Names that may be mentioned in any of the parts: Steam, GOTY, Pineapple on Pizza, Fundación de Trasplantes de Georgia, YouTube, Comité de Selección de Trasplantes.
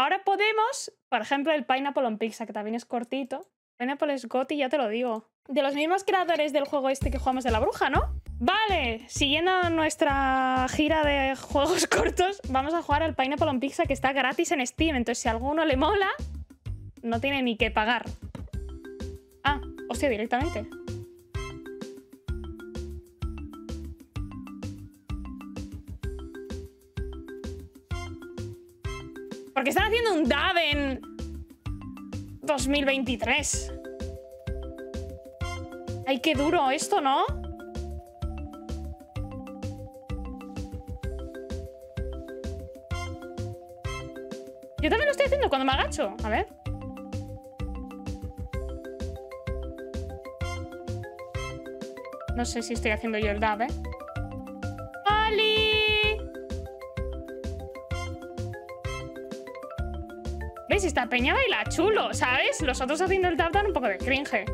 Ahora podemos, por ejemplo, el Pineapple on Pizza, que también es cortito. Pineapple es GOTY, ya te lo digo. De los mismos creadores del juego este que jugamos de la bruja, ¿no? Vale, siguiendo nuestra gira de juegos cortos, vamos a jugar al Pineapple on Pizza, que está gratis en Steam. Entonces, si a alguno le mola, no tiene ni que pagar. Ah, hostia, directamente. Porque están haciendo un dab en 2023. Ay, qué duro esto, ¿no? Yo también lo estoy haciendo cuando me agacho. A ver. No sé si estoy haciendo yo el dab, ¿eh? ¡Oli! ¿Ves? Esta peña baila chulo, ¿sabes? Los otros haciendo el dab dan un poco de cringe.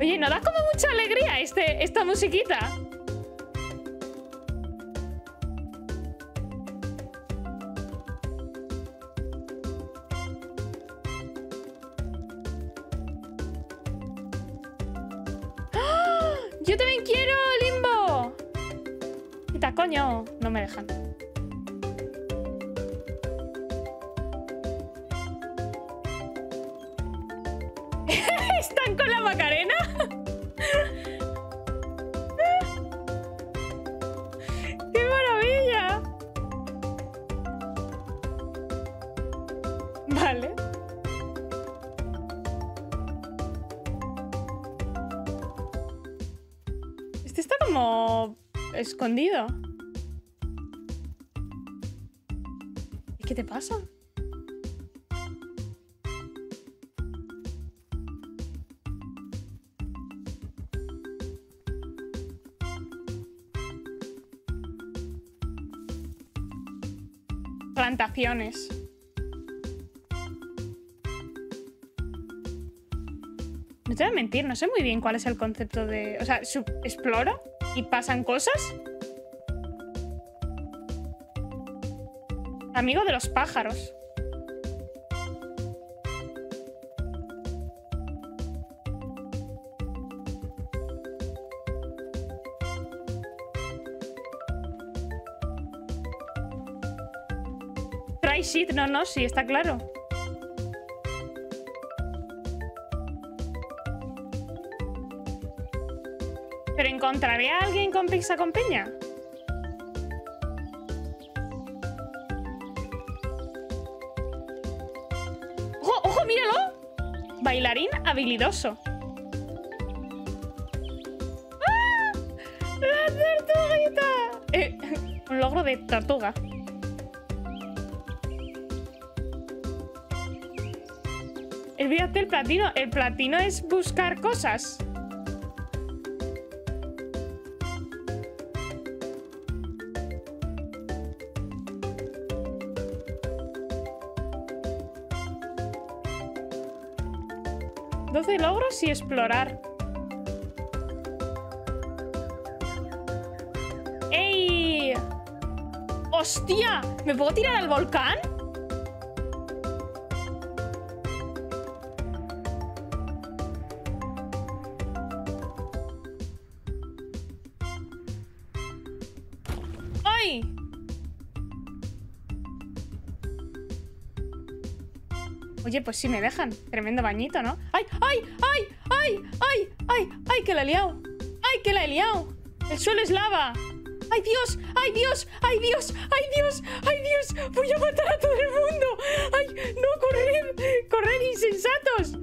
Oye, ¿no da como mucha alegría esta musiquita? ¡Oh! ¡Yo también quiero, Limbo! Quita, coño. No me dejan. ¿Están con la Macarena? ¡Qué maravilla! Vale. Este está como escondido. ¿Qué te pasa? Plantaciones. No te voy a mentir, no sé muy bien cuál es el concepto de... O sea, exploro y pasan cosas. Amigo de los pájaros. Try shit, no, no, sí, está claro. ¿Pero encontraré a alguien con pizza con piña? ¡Ojo, ojo, míralo! Bailarín habilidoso. ¡Ah! ¡La tortuguita! Un logro de tortuga. Olvídate el platino. El platino es buscar cosas. ¿12 logros y explorar? ¡Ey! ¡Hostia! ¿Me puedo tirar al volcán? Oye, pues sí me dejan. Tremendo bañito, ¿no? ¡Ay, ay, ay, ay, ay, ay! ¡Ay, que la he liado! ¡Ay, que la he liado! ¡El suelo es lava! ¡Ay, Dios! ¡Ay, Dios! ¡Ay, Dios! ¡Ay, Dios! ¡Ay, Dios! ¡Voy a matar a todo el mundo! ¡Ay, no! ¡Corred! ¡Corred, insensatos!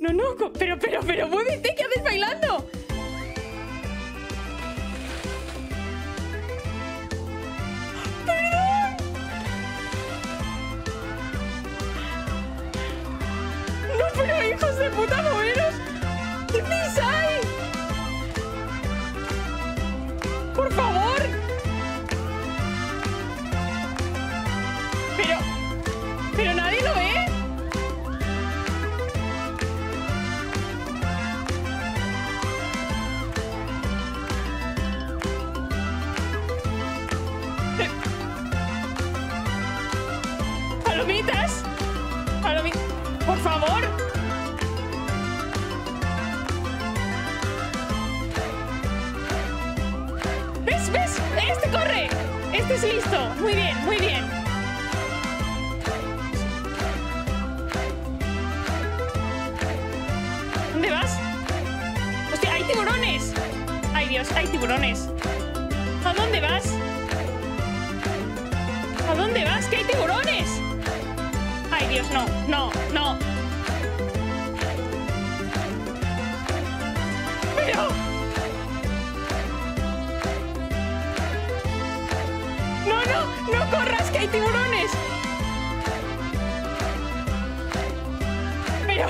No, no, pero, muévete, ¿qué haces bailando? ¡Hijos de puta, moveros! ¡Qué pisa hay! ¡Por favor! Pero nadie lo ve. favor? ¿Ves? ¿Ves? Este corre. Este es listo. Muy bien, muy bien. ¿Dónde vas? Hostia, hay tiburones. Ay, Dios, hay tiburones. ¿A dónde vas? ¿A dónde vas? ¡Que hay tiburones! ¡Ay, Dios, no! ¡No! ¡No! ¡Pero! ¡No, no! ¡No corras, que hay tiburones! ¡Pero!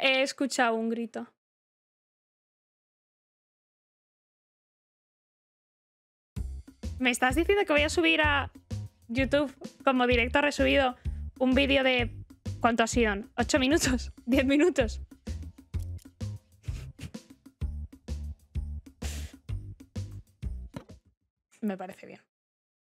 He escuchado un grito. ¿Me estás diciendo que voy a subir a YouTube como directo resubido un vídeo de... ¿Cuánto ha sido? ¿8 minutos? ¿10 minutos? Me parece bien.